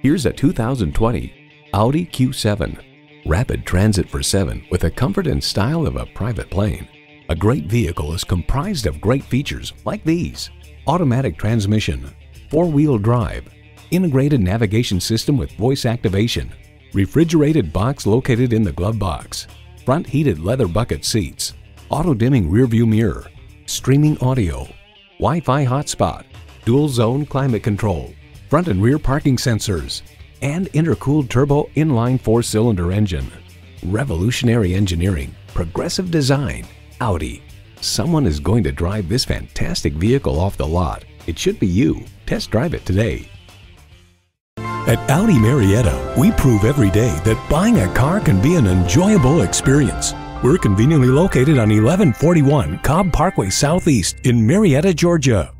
Here's a 2020 Audi Q7. Rapid transit for seven with the comfort and style of a private plane. A great vehicle is comprised of great features like these: automatic transmission, four-wheel drive, integrated navigation system with voice activation, refrigerated box located in the glove box, front heated leather bucket seats, auto-dimming rearview mirror, streaming audio, Wi-Fi hotspot, dual-zone climate control, front and rear parking sensors, and intercooled turbo inline four-cylinder engine. Revolutionary engineering, progressive design, Audi. Someone is going to drive this fantastic vehicle off the lot. It should be you. Test drive it today. At Audi Marietta, we prove every day that buying a car can be an enjoyable experience. We're conveniently located on 1141 Cobb Parkway Southeast in Marietta, Georgia.